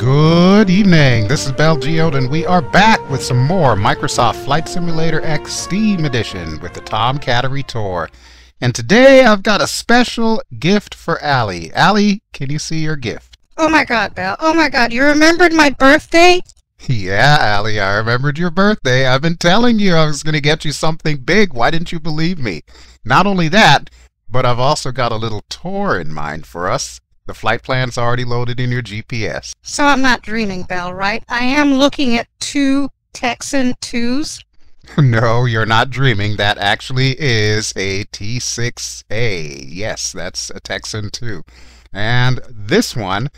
Good evening, this is Bel Geode, and we are back with some more Microsoft Flight Simulator X Steam Edition with the Tom Cattery Tour. And today I've got a special gift for Allie. Allie, can you see your gift? Oh my god, Bel. Oh my god, you remembered my birthday? Yeah, Allie, I remembered your birthday. I've been telling you I was going to get you something big. Why didn't you believe me? Not only that, but I've also got a little tour in mind for us. The flight plan's already loaded in your GPS. So I'm not dreaming, Bel, right? I am looking at 2 Texan IIs. No, you're not dreaming. That actually is a T-6A. Yes, that's a Texan II. And this one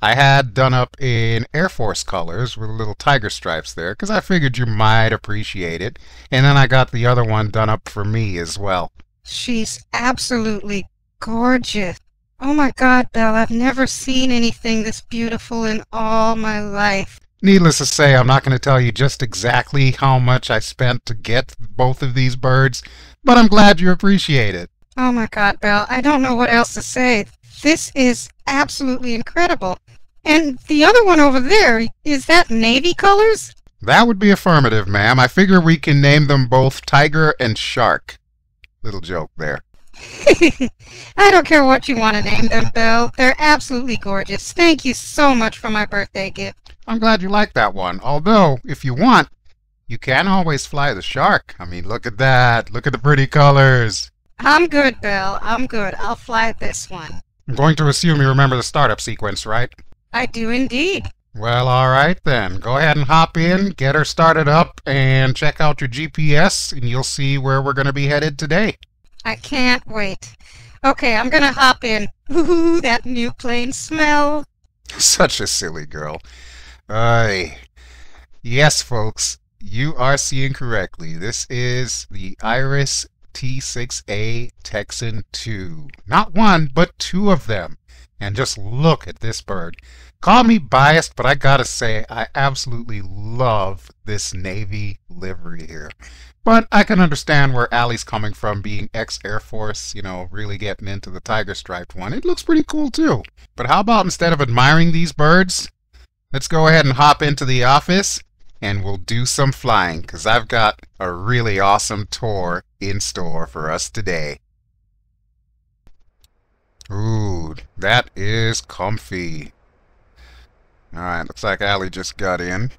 I had done up in Air Force colors with little tiger stripes there because I figured you might appreciate it. And then I got the other one done up for me as well. She's absolutely gorgeous. Oh my god, Bel, I've never seen anything this beautiful in all my life. Needless to say, I'm not going to tell you just exactly how much I spent to get both of these birds, but I'm glad you appreciate it. Oh my god, Bel, I don't know what else to say. This is absolutely incredible. And the other one over there, is that navy colors? That would be affirmative, ma'am. I figure we can name them both Tiger and Shark. Little joke there. I don't care what you want to name them, Bel. They're absolutely gorgeous. Thank you so much for my birthday gift. I'm glad you like that one. Although, if you want, you can always fly the Shark. I mean, look at that. Look at the pretty colors. I'm good, Bel. I'm good. I'll fly this one. I'm going to assume you remember the startup sequence, right? I do indeed. Well, all right then. Go ahead and hop in, get her started up, and check out your GPS, and you'll see where we're going to be headed today. I can't wait. Okay, I'm gonna hop in. Ooh, that new plane smell. Such a silly girl. Aye. Yes, folks, you are seeing correctly. This is the Iris T6A Texan II. Not one, but two of them. And just look at this bird. Call me biased, but I gotta say, I absolutely love this navy livery here. But I can understand where Allie's coming from, being ex-Air Force, you know, really getting into the tiger-striped one. It looks pretty cool, too. But how about instead of admiring these birds, let's go ahead and hop into the office, and we'll do some flying, because I've got a really awesome tour in store for us today. Ooh, that is comfy. Alright, looks like Allie just got in.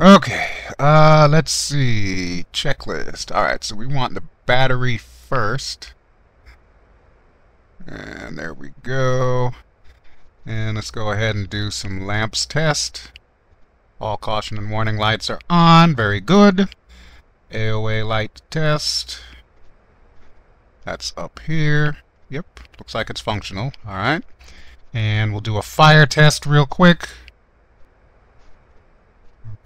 Okay, let's see. Checklist. Alright, so we want the battery first. And there we go. And let's go ahead and do some lamps test. All caution and warning lights are on. Very good. AOA light test. That's up here. Yep, looks like it's functional. Alright. And we'll do a fire test real quick.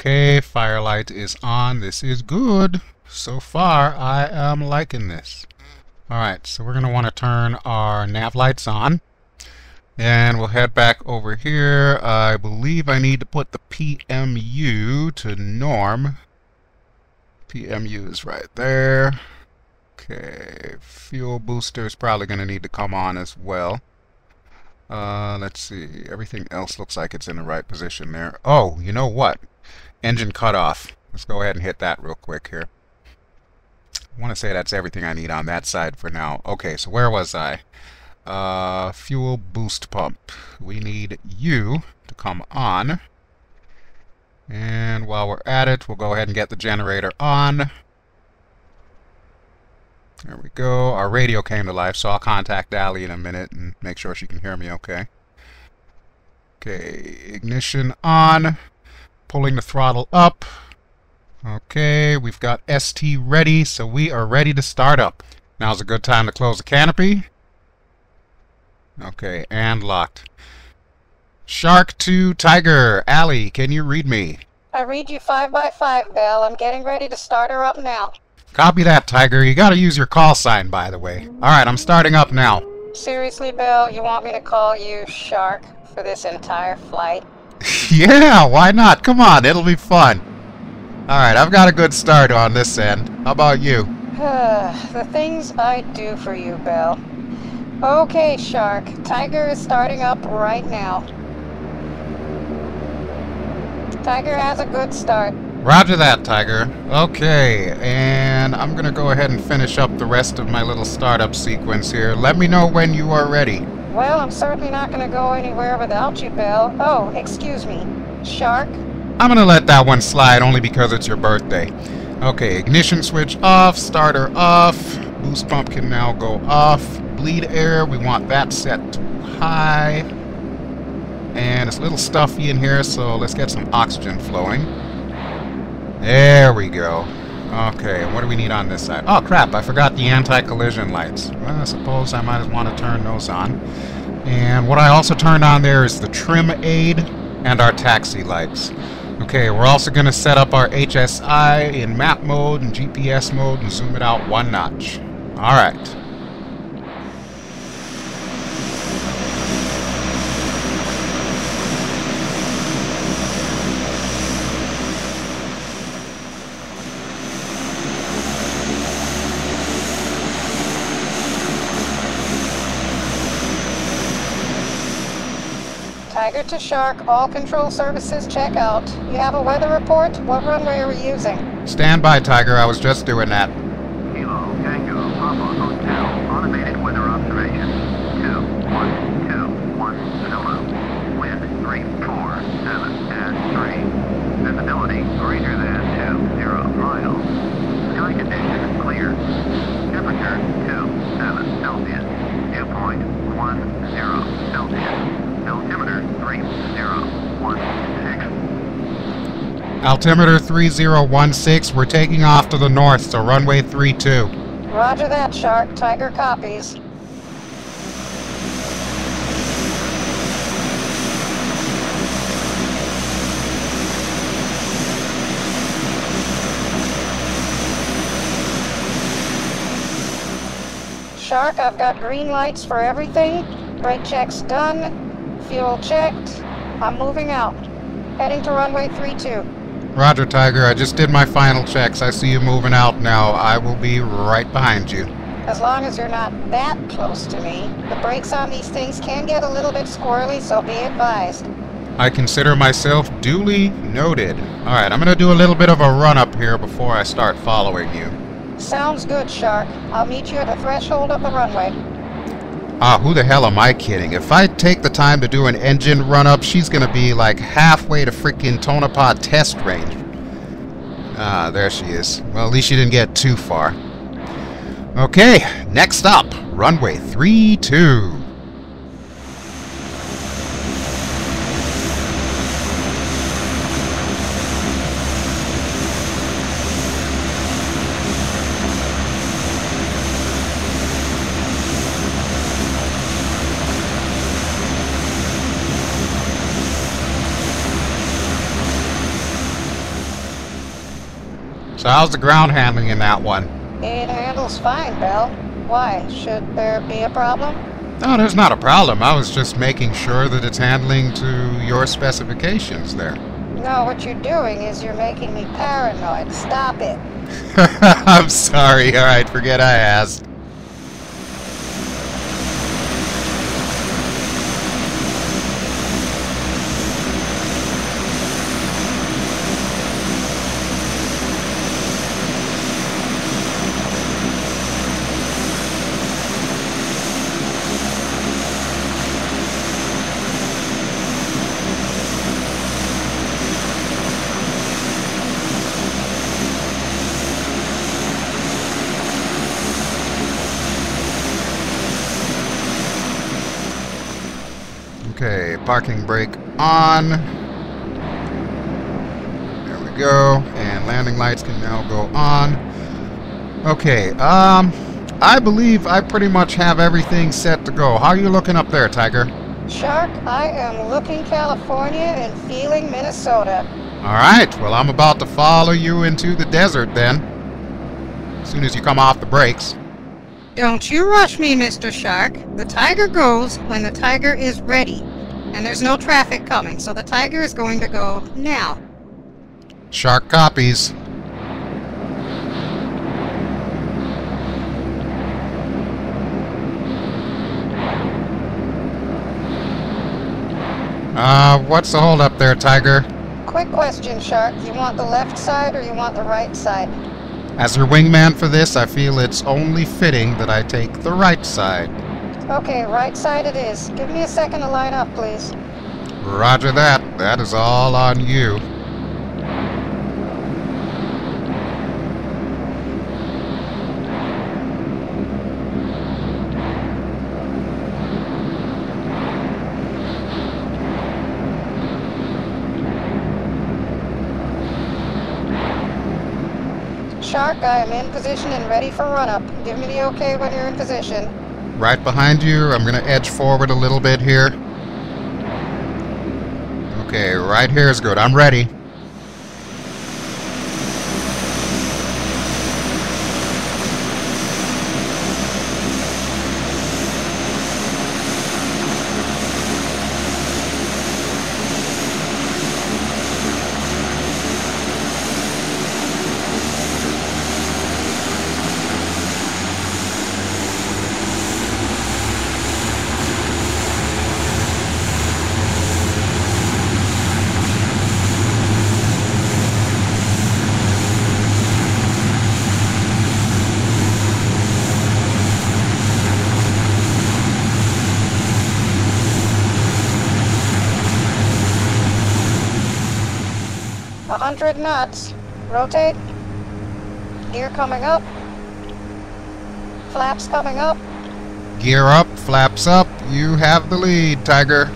Okay, firelight is on. This is good. So far, I am liking this. Alright, so we're going to want to turn our nav lights on. And we'll head back over here. I believe I need to put the PMU to norm. PMU is right there. Okay, fuel booster is probably going to need to come on as well. Let's see. Everything else looks like it's in the right position there. Oh, you know what? Engine cutoff. Let's go ahead and hit that real quick here. I want to say that's everything I need on that side for now. Okay, so where was I? Fuel boost pump. We need you to come on. And while we're at it, we'll go ahead and get the generator on. There we go. Our radio came to life, so I'll contact Allie in a minute and make sure she can hear me okay. Okay, ignition on. Pulling the throttle up. Okay, we've got ST ready, so we are ready to start up. Now's a good time to close the canopy. Okay, and locked. Shark to Tiger. Allie, can you read me? I read you 5 by 5, Bel. I'm getting ready to start her up now. Copy that, Tiger. You gotta use your call sign, by the way. Alright, I'm starting up now. Seriously, Bel, you want me to call you Shark for this entire flight? Yeah, why not? Come on, it'll be fun. Alright, I've got a good start on this end. How about you? The things I do for you, Bel. Okay, Shark. Tiger is starting up right now. Tiger has a good start. Roger that, Tiger. Okay, and I'm going to go ahead and finish up the rest of my little startup sequence here. Let me know when you are ready. Well, I'm certainly not going to go anywhere without you, Bel. Oh, excuse me. Shark? I'm going to let that one slide only because it's your birthday. Okay, ignition switch off, starter off, boost pump can now go off, bleed air, we want that set to high. And it's a little stuffy in here, so let's get some oxygen flowing. There we go. Okay, what do we need on this side? Oh crap, I forgot the anti-collision lights. Well, I suppose I might want to turn those on. And what I also turned on there is the trim aid and our taxi lights. Okay, we're also going to set up our HSI in map mode and GPS mode and zoom it out one notch. Alright. Tiger to Shark, all control services check out. You have a weather report? What runway are we using? Stand by, Tiger. I was just doing that. Kilo, Tango, Papa, Hotel, automated weather observation. 2, 1, 2, 1, Zulu. Wind, 347-3. Visibility, greater than 20 miles. Sky condition, clear. Temperature, 27 Celsius. Dew point, 10 Celsius. Altimeter 3016. Altimeter 3016. We're taking off to the north, so runway 32. Roger that, Shark. Tiger copies. Shark, I've got green lights for everything. Brake check's done. Fuel checked. I'm moving out. Heading to runway 32. Roger, Tiger. I just did my final checks. I see you moving out now. I will be right behind you. As long as you're not that close to me. The brakes on these things can get a little bit squirrely, so be advised. I consider myself duly noted. Alright, I'm going to do a little bit of a run-up here before I start following you. Sounds good, Shark. I'll meet you at the threshold of the runway. Ah, who the hell am I kidding? If I take the time to do an engine run-up, she's gonna be like halfway to freaking Tonopah Test Range. Ah, there she is. Well, at least she didn't get too far. Okay, next up, runway 32. So how's the ground handling in that one? It handles fine, Bel. Why? Should there be a problem? No, there's not a problem. I was just making sure that it's handling to your specifications there. No, what you're doing is you're making me paranoid. Stop it. I'm sorry. All right, forget I asked. Okay, parking brake on. There we go. And landing lights can now go on. Okay, I believe I pretty much have everything set to go. How are you looking up there, Tiger? Shark, I am looking California and feeling Minnesota. Alright, well I'm about to follow you into the desert then. As soon as you come off the brakes. Don't you rush me, Mr. Shark. The Tiger goes when the Tiger is ready. And there's no traffic coming, so the Tiger is going to go now. Shark copies. What's the hold up there, Tiger? Quick question, Shark. You want the left side or you want the right side? As your wingman for this, I feel it's only fitting that I take the right side. Okay, right side it is. Give me a second to line up, please. Roger that. That is all on you. Shark, I am in position and ready for run-up. Give me the okay when you're in position. Right behind you. I'm going to edge forward a little bit here. Okay, right here is good. I'm ready. Knots. Rotate. Gear coming up. Flaps coming up. Gear up, flaps up. You have the lead, Tiger.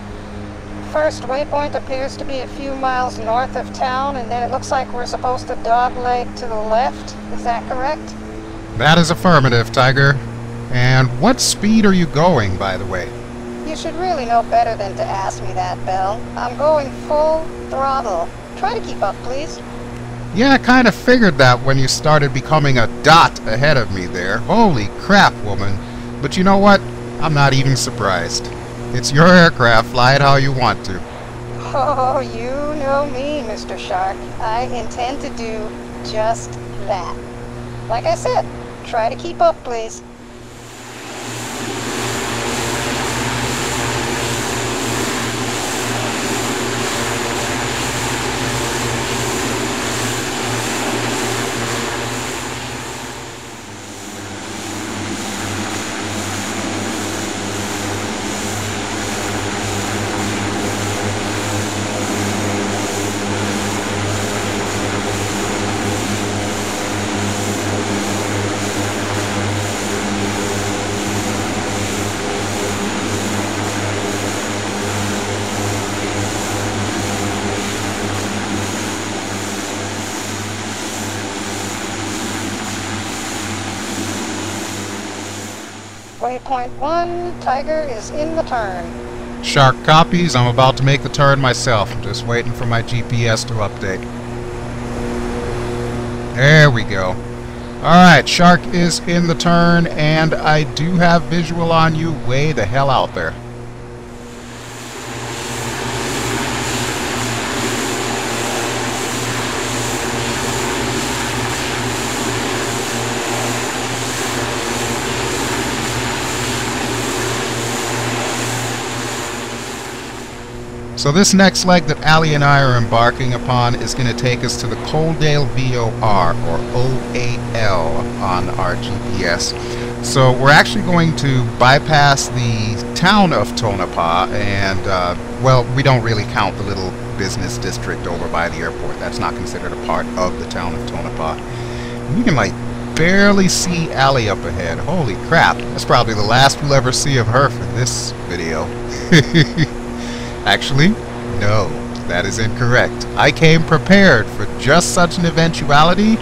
First waypoint appears to be a few miles north of town, and then it looks like we're supposed to dog leg to the left. Is that correct? That is affirmative, Tiger. And what speed are you going, by the way? You should really know better than to ask me that, Bel. I'm going full throttle. Try to keep up, please. Yeah, I kind of figured that when you started becoming a dot ahead of me there. Holy crap, woman. But you know what? I'm not even surprised. It's your aircraft. Fly it how you want to. Oh, you know me, Mr. Shark. I intend to do just that. Like I said, try to keep up, please. Waypoint 1, Tiger is in the turn. Shark copies. I'm about to make the turn myself. Just waiting for my GPS to update. There we go. Alright, Shark is in the turn, and I do have visual on you way the hell out there. So this next leg that Allie and I are embarking upon is going to take us to the Coaldale VOR, or OAL, on our GPS. So we're actually going to bypass the town of Tonopah and, well, we don't really count the little business district over by the airport. That's not considered a part of the town of Tonopah. You can, like, barely see Allie up ahead. Holy crap. That's probably the last we'll ever see of her for this video. Actually, no, that is incorrect. I came prepared for just such an eventuality.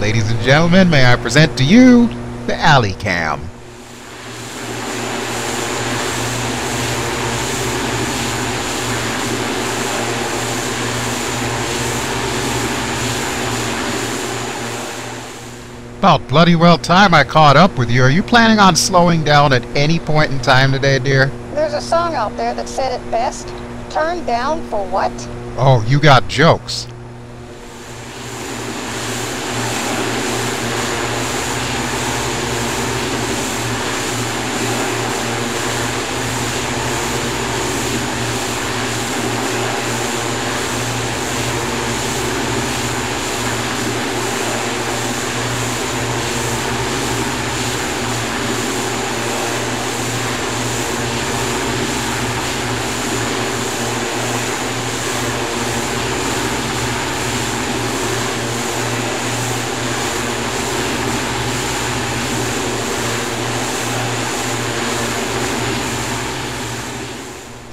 Ladies and gentlemen, may I present to you the Allie Cam. About bloody well time I caught up with you. Are you planning on slowing down at any point in time today, dear? There's a song out there that said it best. Turn down for what? Oh, you got jokes.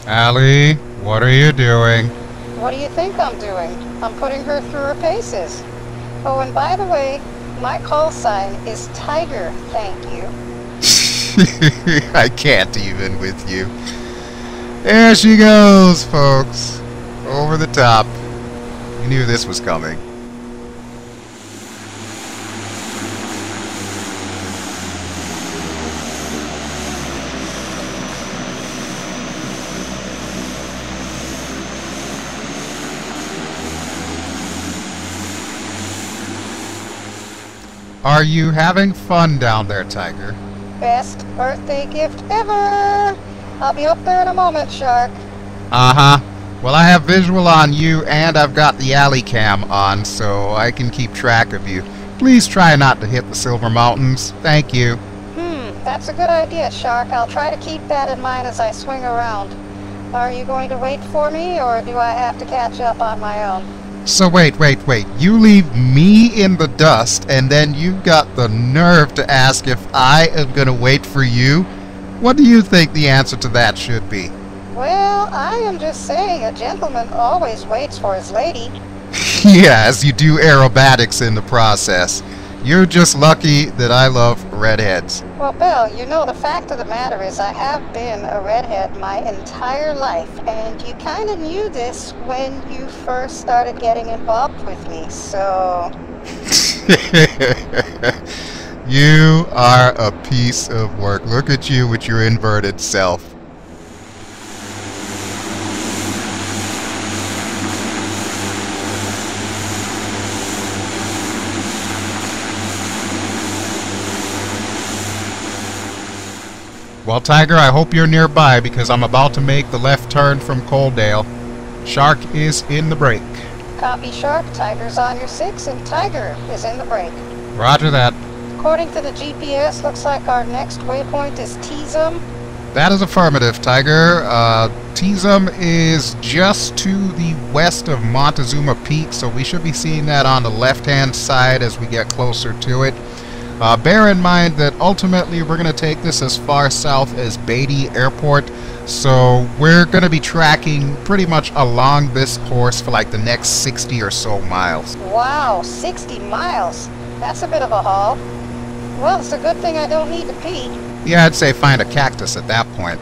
Allie, what are you doing? What do you think I'm doing? I'm putting her through her paces. Oh, and by the way, my call sign is Tiger, thank you. I can't even with you. There she goes, folks. Over the top. You knew this was coming. Are you having fun down there, Tiger? Best birthday gift ever! I'll be up there in a moment, Shark. Uh-huh. Well, I have visual on you, and I've got the alley cam on, so I can keep track of you. Please try not to hit the Silver Mountains. Thank you. That's a good idea, Shark. I'll try to keep that in mind as I swing around. Are you going to wait for me, or do I have to catch up on my own? So wait, you leave me in the dust and then you've got the nerve to ask if I am gonna wait for you? What do you think the answer to that should be? Well, I am just saying a gentleman always waits for his lady. Yes, you do aerobatics in the process. You're just lucky that I love redheads. Well, Bel, you know, the fact of the matter is I have been a redhead my entire life, and you kind of knew this when you first started getting involved with me, so... You are a piece of work. Look at you with your inverted self. Well, Tiger, I hope you're nearby because I'm about to make the left turn from Coaldale. Shark is in the brake. Copy, Shark. Tiger's on your 6 and Tiger is in the brake. Roger that. According to the GPS, looks like our next waypoint is Teesum. That is affirmative, Tiger. Teesum is just to the west of Montezuma Peak, so we should be seeing that on the left-hand side as we get closer to it. Bear in mind that ultimately we're going to take this as far south as Beatty Airport, so we're going to be tracking pretty much along this course for like the next 60 or so miles. Wow, 60 miles? That's a bit of a haul. Well, it's a good thing I don't need to pee. Yeah, I'd say find a cactus at that point.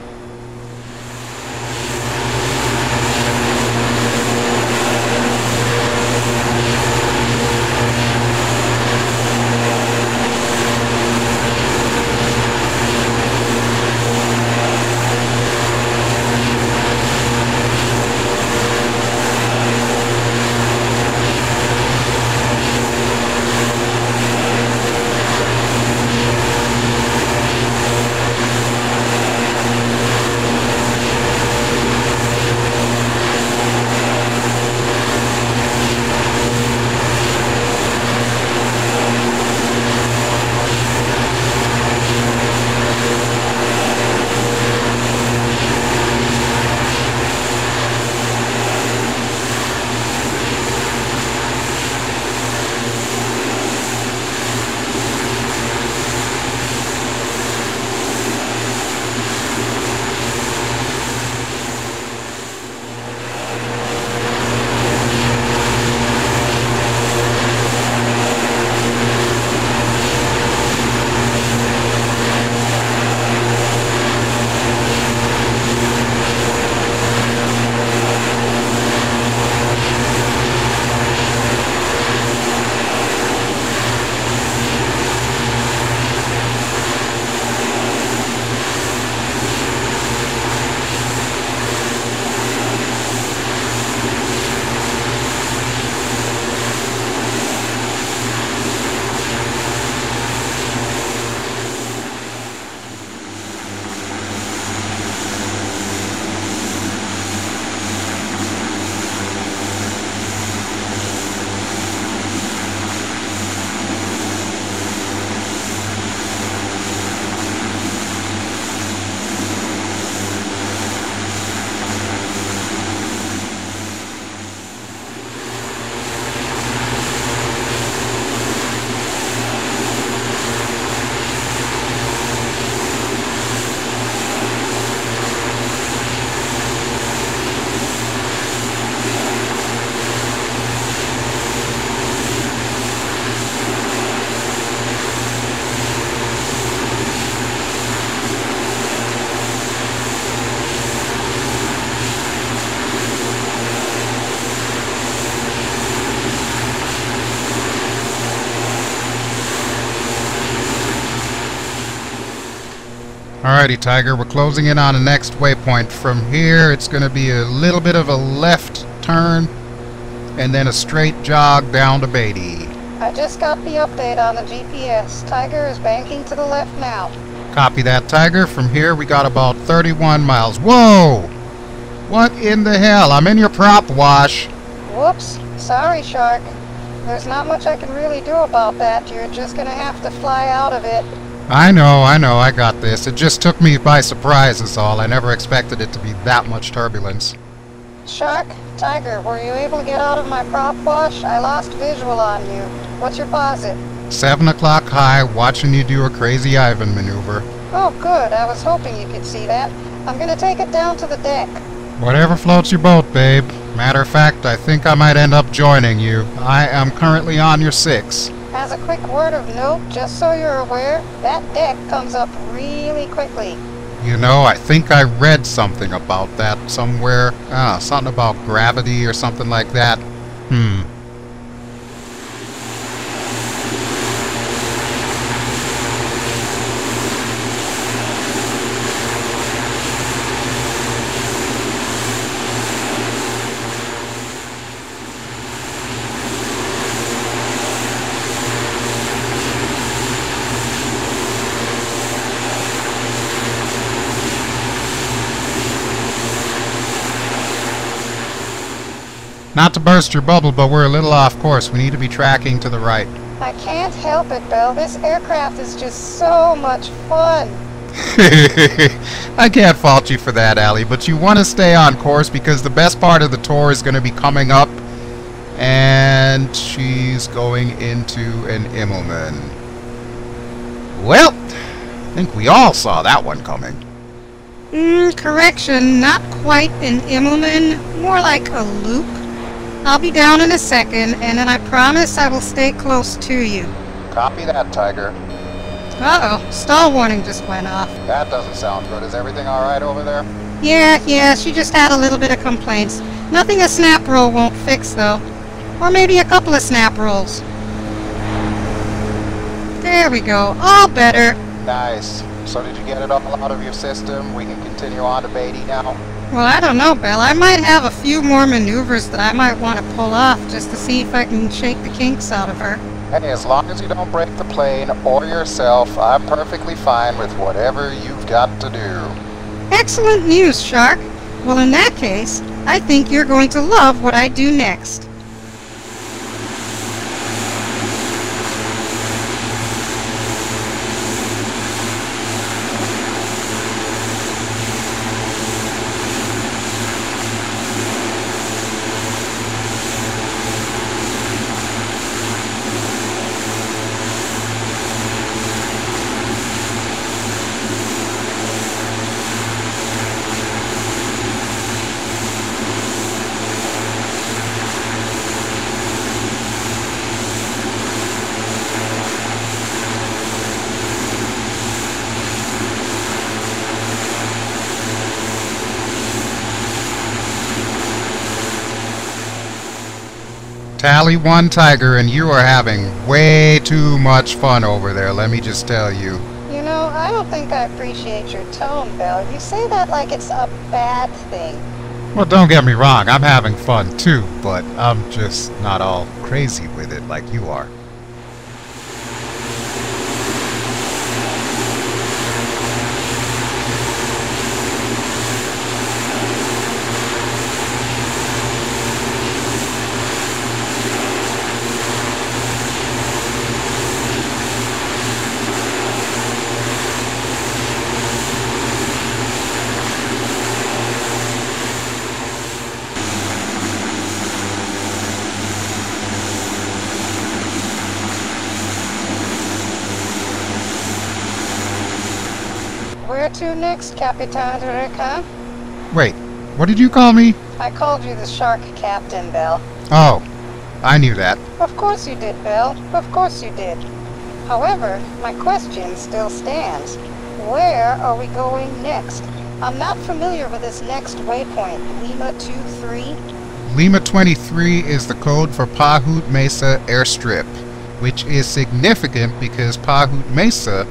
Alrighty, Tiger, we're closing in on the next waypoint. From here, it's going to be a little bit of a left turn and then a straight jog down to Beatty. I just got the update on the GPS. Tiger is banking to the left now. Copy that, Tiger. From here, we got about 31 miles. Whoa! What in the hell? I'm in your prop wash. Whoops. Sorry, Shark. There's not much I can really do about that. You're just going to have to fly out of it. I know. I got this. It just took me by surprise is all. I never expected it to be that much turbulence. Shark, Tiger, were you able to get out of my prop wash? I lost visual on you. What's your posit? 7 o'clock high, watching you do a crazy Ivan maneuver. Oh, good. I was hoping you could see that. I'm going to take it down to the deck. Whatever floats your boat, babe. Matter of fact, I think I might end up joining you. I am currently on your 6. As a quick word of note, just so you're aware, that deck comes up really quickly. You know, I think I read something about that somewhere. Something about gravity or something like that. Not to burst your bubble, but we're a little off course. We need to be tracking to the right. I can't help it, Bel. This aircraft is just so much fun. I can't fault you for that, Allie, but you want to stay on course because the best part of the tour is going to be coming up, and she's going into an Immelman. Well, I think we all saw that one coming. Correction, not quite an Immelman, more like a loop. I'll be down in a second, and then I promise I will stay close to you. Copy that, Tiger. Uh-oh, stall warning just went off. That doesn't sound good. Is everything alright over there? Yeah, she just had a little bit of complaints. Nothing a snap roll won't fix, though. Or maybe a couple of snap rolls. There we go, all better. Nice. So did you get it all out of your system? We can continue on to Beatty now? Well, I don't know, Bel. I might have a few more maneuvers that I might want to pull off just to see if I can shake the kinks out of her. Hey, as long as you don't break the plane or yourself, I'm perfectly fine with whatever you've got to do. Excellent news, Shark. Well, in that case, I think you're going to love what I do next. Tally 1, Tiger, and you are having way too much fun over there, let me just tell you. You know, I don't think I appreciate your tone, Bel. You say that like it's a bad thing. Well, don't get me wrong, I'm having fun too, but I'm just not all crazy with it like you are. Next, Capitan Hurricane. Wait, what did you call me? I called you the Shark Captain, Bel. Oh, I knew that. Of course you did, Bel. Of course you did. However, my question still stands. Where are we going next? I'm not familiar with this next waypoint. Lima 23? Lima 23 is the code for Pahute Mesa Airstrip, which is significant because Pahute Mesa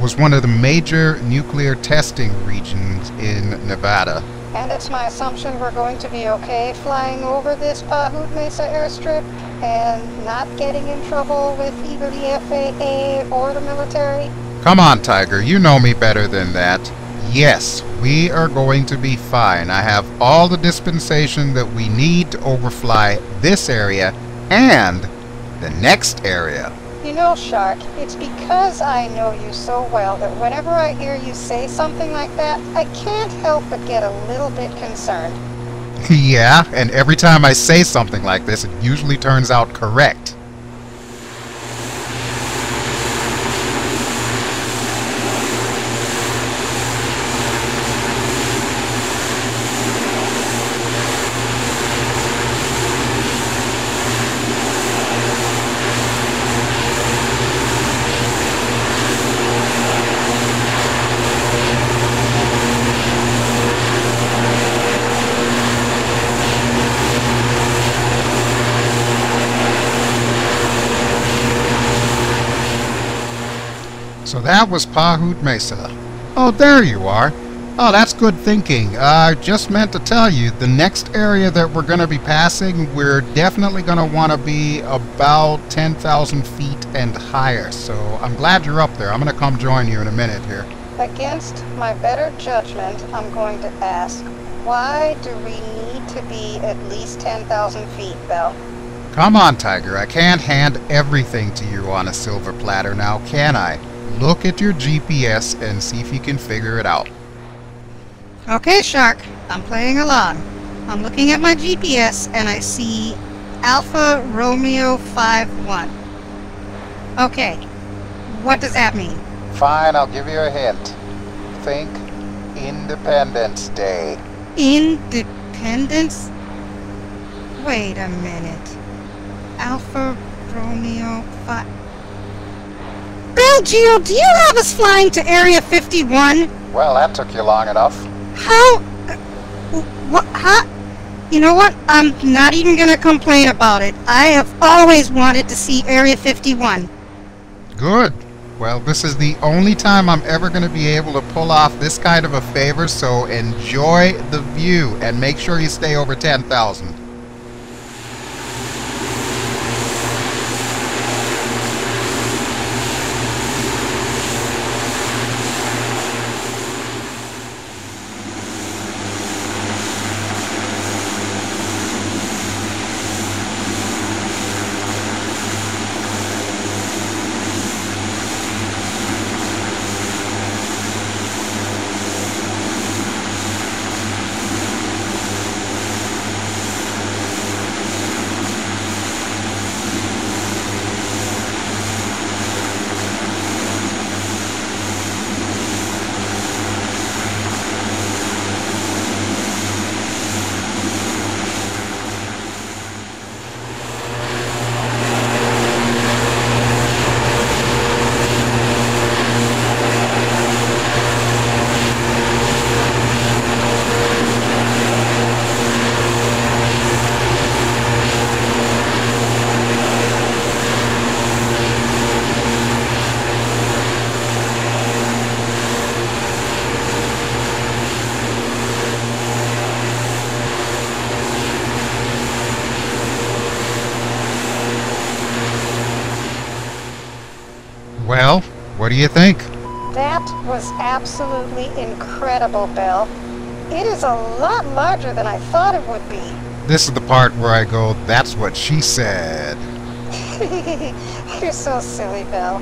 was one of the major nuclear testing regions in Nevada. And it's my assumption we're going to be okay flying over this Pahute Mesa airstrip and not getting in trouble with either the FAA or the military. Come on, Tiger, you know me better than that. Yes, we are going to be fine. I have all the dispensation that we need to overfly this area and the next area. You know, Shark, it's because I know you so well that whenever I hear you say something like that, I can't help but get a little bit concerned. Yeah, and every time I say something like this, it usually turns out correct. So that was Pahute Mesa. Oh, there you are. Oh, that's good thinking. I just meant to tell you, the next area that we're going to be passing, we're definitely going to want to be about 10,000 feet and higher. So I'm glad you're up there. I'm going to come join you in a minute here. Against my better judgment, I'm going to ask, why do we need to be at least 10,000 feet, Bel? Come on, Tiger. I can't hand everything to you on a silver platter now, can I? Look at your GPS and see if you can figure it out. Okay, Shark, I'm playing along. I'm looking at my GPS and I see Alpha Romeo 5-1. Okay, what does that mean? Fine, I'll give you a hint. Think Independence Day. Independence? Wait a minute. Alpha Romeo 5... Bel Geode, do you have us flying to Area 51? Well, that took you long enough. How? What? How? You know what? I'm not even going to complain about it. I have always wanted to see Area 51. Good. Well, this is the only time I'm ever going to be able to pull off this kind of a favor, so enjoy the view and make sure you stay over 10,000. Well, what do you think? That was absolutely incredible, Bel. It is a lot larger than I thought it would be. This is the part where I go, that's what she said. You're so silly, Bel.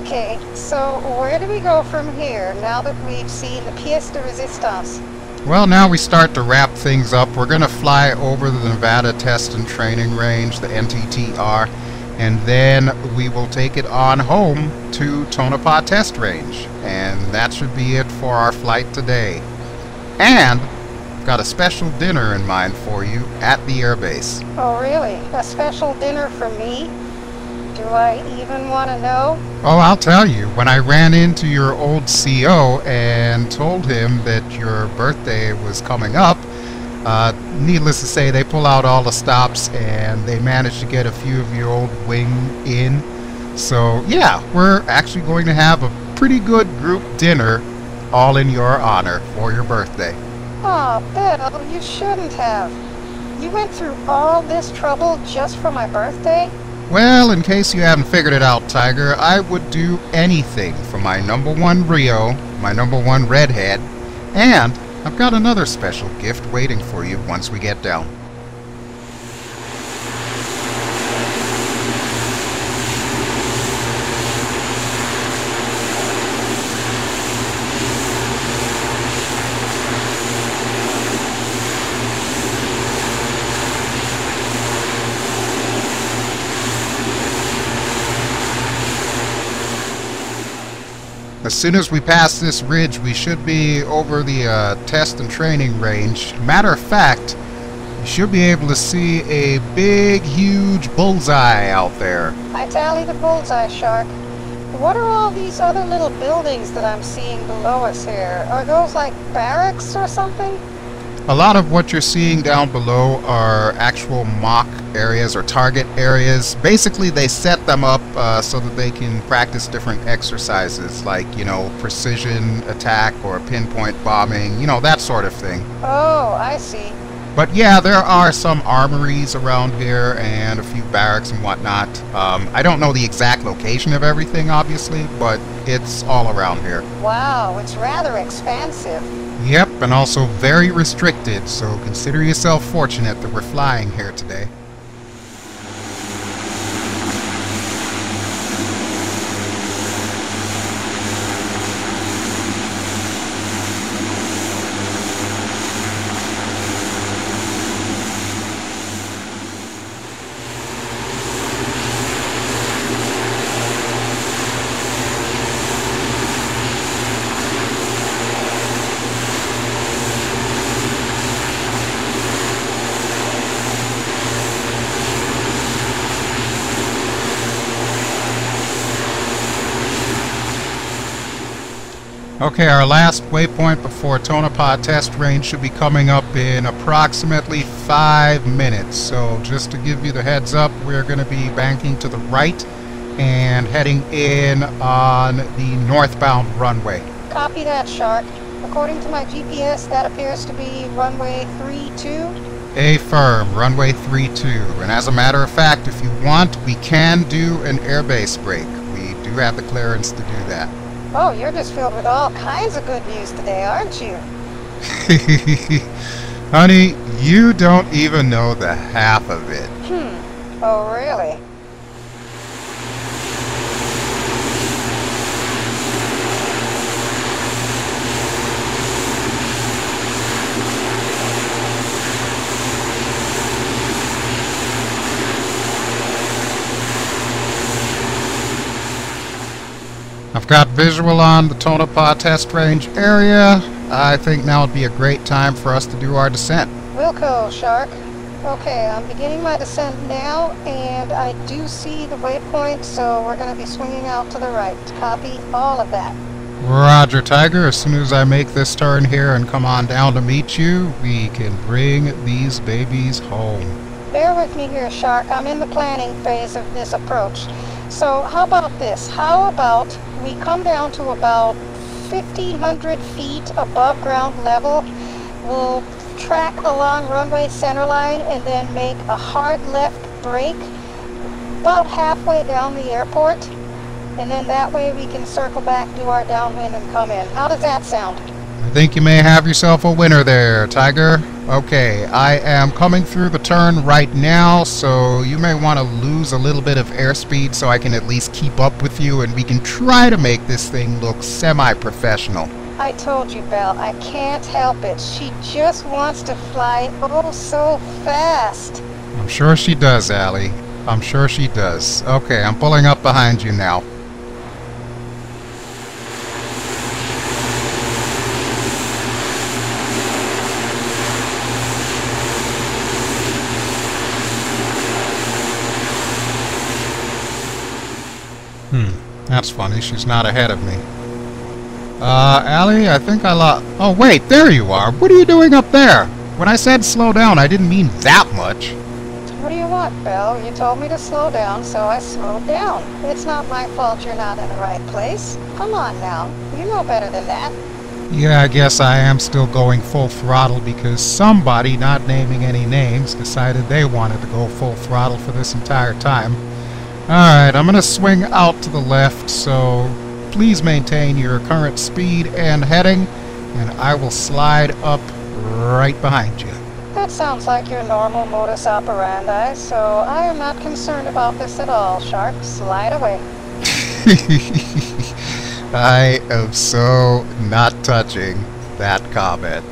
Okay, so where do we go from here now that we've seen the pièce de resistance? Well, now we start to wrap things up. We're going to fly over the Nevada Test and Training Range, the NTTR. And then we will take it on home to Tonopah Test Range. And that should be it for our flight today. And I've got a special dinner in mind for you at the airbase. Oh, really? A special dinner for me? Do I even want to know? Oh, I'll tell you. When I ran into your old CO and told him that your birthday was coming up, needless to say, they pull out all the stops and they managed to get a few of your old wing in. So yeah, we're actually going to have a pretty good group dinner all in your honor for your birthday. Aw, Bill, you shouldn't have. You went through all this trouble just for my birthday? Well, in case you haven't figured it out, Tiger, I would do anything for my #1 Rio, my #1 redhead, and I've got another special gift waiting for you once we get down. As soon as we pass this ridge, we should be over the test and training range. Matter of fact, you should be able to see a big, huge bullseye out there. It's Allie the Bullseye Shark. What are all these other little buildings that I'm seeing below us here? Are those like barracks or something? A lot of what you're seeing down below are actual mock areas or target areas. Basically, they set them up so that they can practice different exercises, like, you know, precision attack or pinpoint bombing, you know, that sort of thing. Oh, I see. But yeah, there are some armories around here and a few barracks and whatnot. I don't know the exact location of everything, obviously, but it's all around here. Wow, it's rather expansive. Yep, and also very restricted, so consider yourself fortunate that we're flying here today. Okay, our last waypoint before Tonopah Test Range should be coming up in approximately 5 minutes. So just to give you the heads up, we're going to be banking to the right and heading in on the northbound runway. Copy that, Shark. According to my GPS, that appears to be runway 32. Affirm, runway 32. And as a matter of fact, if you want, we can do an airbase break. We do have the clearance to do that. Oh, you're just filled with all kinds of good news today, aren't you? Honey, you don't even know the half of it. Hmm. Oh, really? I've got visual on the Tonopah Test Range area. I think now would be a great time for us to do our descent. Wilco, Shark. Okay, I'm beginning my descent now, and I do see the waypoint, so we're going to be swinging out to the right. Copy all of that. Roger, Tiger. As soon as I make this turn here and come on down to meet you, we can bring these babies home. Bear with me here, Shark. I'm in the planning phase of this approach. So how about this? How about we come down to about 1,500 feet above ground level. We'll track along runway centerline and then make a hard left break about halfway down the airport. And then that way we can circle back, do our downwind, and come in. How does that sound? I think you may have yourself a winner there, Tiger. Okay, I am coming through the turn right now, so you may want to lose a little bit of airspeed so I can at least keep up with you and we can try to make this thing look semi-professional. I told you, Belle, I can't help it. She just wants to fly oh so fast. I'm sure she does, Allie. I'm sure she does. Okay, I'm pulling up behind you now. That's funny, she's not ahead of me. Allie, I think I lost... Oh, wait, there you are. What are you doing up there? When I said slow down, I didn't mean that much. What do you want, Bel? You told me to slow down, so I slowed down. It's not my fault you're not in the right place. Come on now, you know better than that. Yeah, I guess I am still going full throttle because somebody, not naming any names, decided they wanted to go full throttle for this entire time. Alright, I'm going to swing out to the left, so please maintain your current speed and heading, and I will slide up right behind you. That sounds like your normal modus operandi, so I am not concerned about this at all, Shark. Slide away. I am so not touching that comment.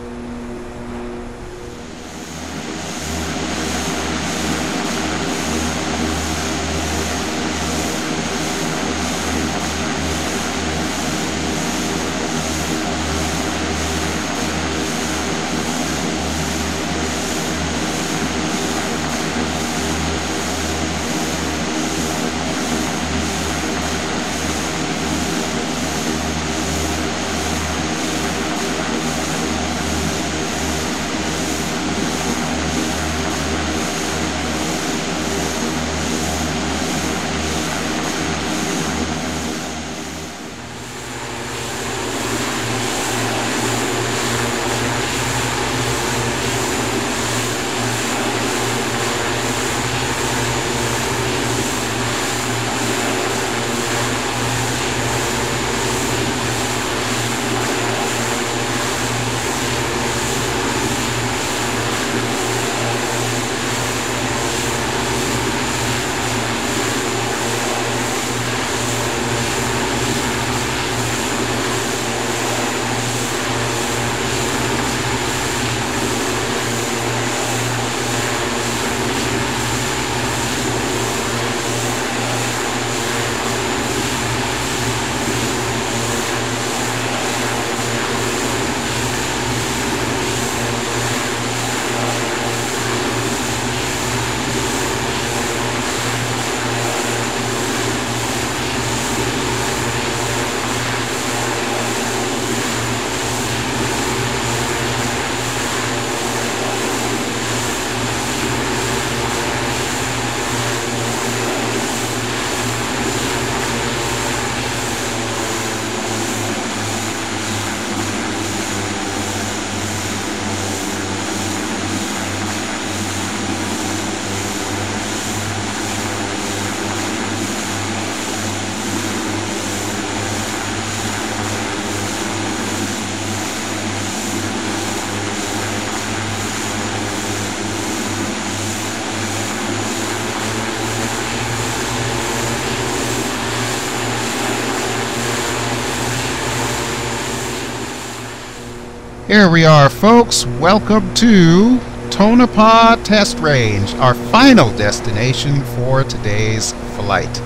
Here we are, folks. Welcome to Tonopah Test Range, our final destination for today's flight.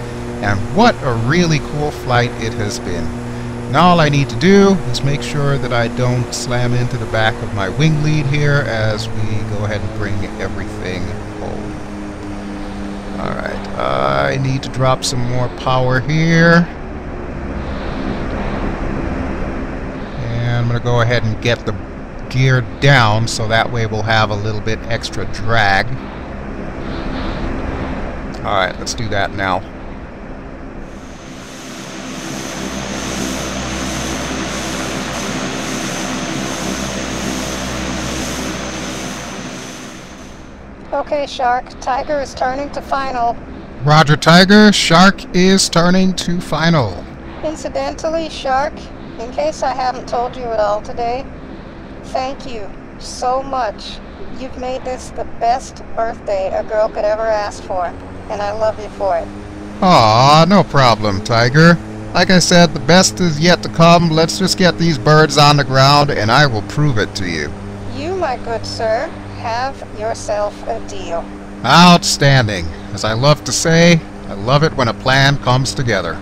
And what a really cool flight it has been. Now all I need to do is make sure that I don't slam into the back of my wing lead here as we go ahead and bring everything home. Alright, I need to drop some more power here. I'm going to go ahead and get the gear down so that way we'll have a little bit extra drag. Alright, let's do that now. Okay, Shark. Tiger is turning to final. Roger, Tiger. Shark is turning to final. Incidentally, Shark, in case I haven't told you at all today, thank you so much. You've made this the best birthday a girl could ever ask for, and I love you for it. Aw, no problem, Tiger. Like I said, the best is yet to come. Let's just get these birds on the ground, and I will prove it to you. You, my good sir, have yourself a deal. Outstanding. As I love to say, I love it when a plan comes together.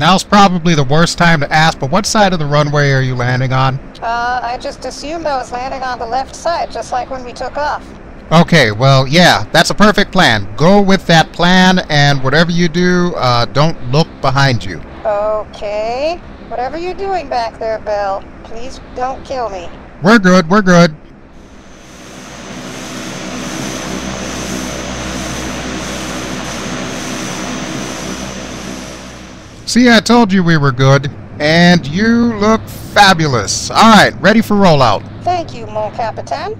Now's probably the worst time to ask, but what side of the runway are you landing on? I just assumed I was landing on the left side, just like when we took off. Okay, well, yeah, that's a perfect plan. Go with that plan, and whatever you do, don't look behind you. Okay. Whatever you're doing back there, Bel, please don't kill me. We're good, we're good. See, I told you we were good. And you look fabulous. All right, ready for rollout. Thank you, mon capitaine.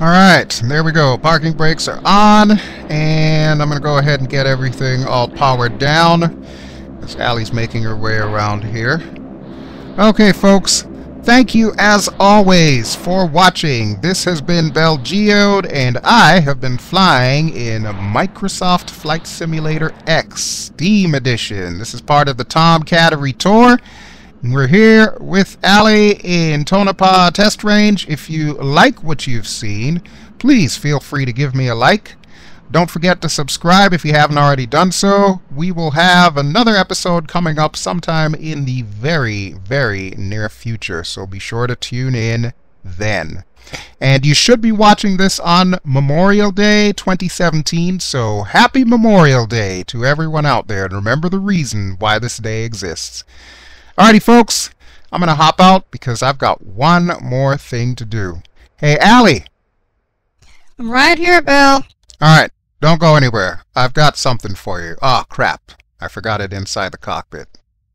Alright, there we go. Parking brakes are on, and I'm going to go ahead and get everything all powered down as Allie's making her way around here. Okay, folks, thank you as always for watching. This has been Bel Geode, and I have been flying in Microsoft Flight Simulator X Steam Edition. This is part of the Tom Cattery Tour. We're here with Allie in Tonopah Test Range. If you like what you've seen, please feel free to give me a like. Don't forget to subscribe if you haven't already done so. We will have another episode coming up sometime in the very, very near future, so be sure to tune in then. And you should be watching this on Memorial Day 2017, so happy Memorial Day to everyone out there, and remember the reason why this day exists. Alrighty, folks, I'm going to hop out because I've got one more thing to do. Hey, Allie. I'm right here, Bel. Alright, don't go anywhere. I've got something for you. Ah, oh, crap. I forgot it inside the cockpit.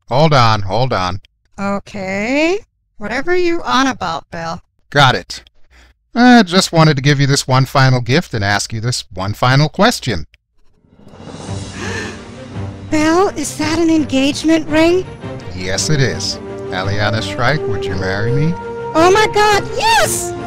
Hold on, hold on. Okay. Whatever are you on about, Bel? Got it. I just wanted to give you this one final gift and ask you this one final question. Bel, is that an engagement ring? Yes, it is. Allyanis Shrike, would you marry me? Oh my God, yes!